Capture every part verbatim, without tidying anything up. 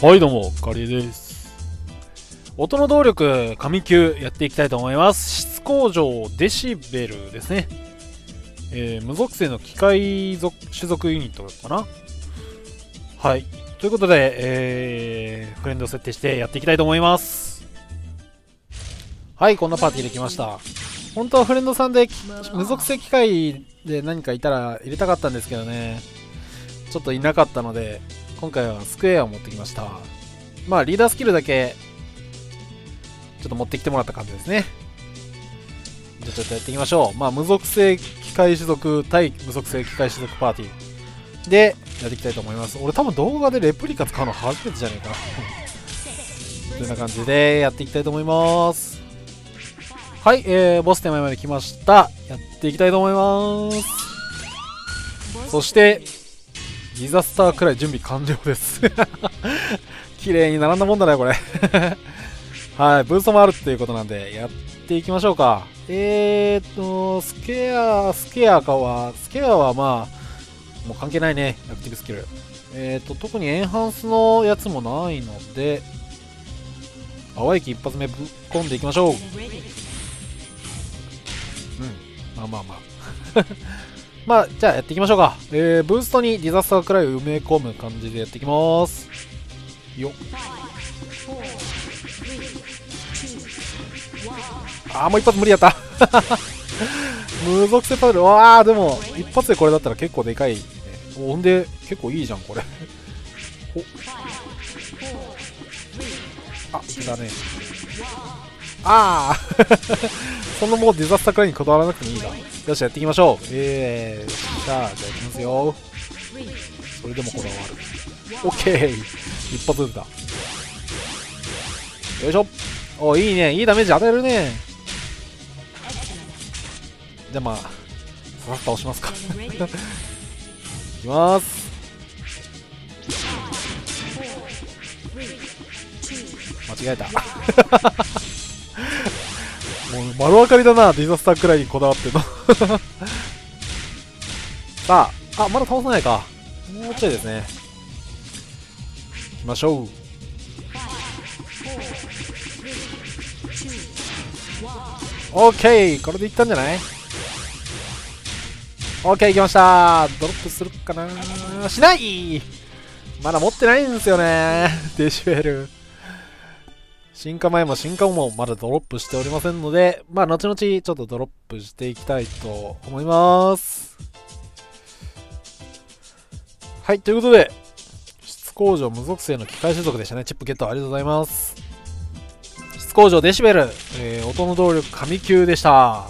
はいどうも、カリエです。音の動力神級やっていきたいと思います。質向上デシベルですね、えー、無属性の機械属種族ユニットかな。はい、ということで、えー、フレンド設定してやっていきたいと思います。はい、こんなパーティーできました。本当はフレンドさんで無属性機械で何かいたら入れたかったんですけどね、ちょっといなかったので今回はスクエアを持ってきました。まあリーダースキルだけちょっと持ってきてもらった感じですね。じゃあちょっとやっていきましょう。まあ無属性機械種族対無属性機械種族パーティーでやっていきたいと思います。俺多分動画でレプリカ使うの初めてじゃないかなというような感じでやっていきたいと思います。はい、えー、ボス手前まで来ました。やっていきたいと思います。そしてディザスターくらい準備完了です綺麗に並んだもんだねこれはい、ブーストもあるっていうことなんでやっていきましょうか。えーっとスケアスケアかはスケアはまあもう関係ないね。アクティブスキルえーっと特にエンハンスのやつもないので淡い木一発目ぶっ込んでいきましょう。うん、まあまあまあまあ、じゃあやっていきましょうか。えー、ブーストにディザスターくらいを埋め込む感じでやっていきますよっ。ああ、もう一発無理やった無属性パドル。わあ、でも一発でこれだったら結構でかいね。ほんで結構いいじゃんこれおあ、だね。ああそのもうディザスターくらいにこだわらなくてもいいな。よし、やっていきましょう。えー、じゃあ、じゃあいきますよ。それでもこだわる。オッケー一発撃った。よいしょ。お、いいね。いいダメージ与えるね。じゃあまあ、さらっと倒しますか。いきます。間違えた。もう丸分かりだな、ディザスターくらいにこだわってんのさあ、あ、まだ倒さないか。もうちょいですね。いきましょう。オッケー、これでいったんじゃない？オッケー、いきました。ドロップするかな？しない！まだ持ってないんですよね、デシベル。進化前も進化後もまだドロップしておりませんので、まあ後々ちょっとドロップしていきたいと思います。はい、ということで、質向上無属性の機械種族でしたね。チップゲットありがとうございます。質向上デシベル、えー、音の動力神級でした。あ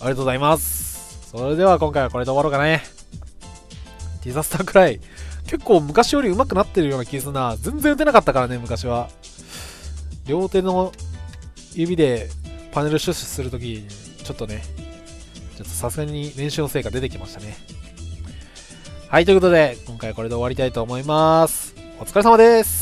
りがとうございます。それでは今回はこれで終わろうかね。ディザスターくらい、結構昔より上手くなってるような気するな。全然打てなかったからね、昔は。両手の指でパネル出手するとき、ちょっとね、ちょっとさすがに練習の成果出てきましたね。はい、ということで、今回これで終わりたいと思います。お疲れ様です。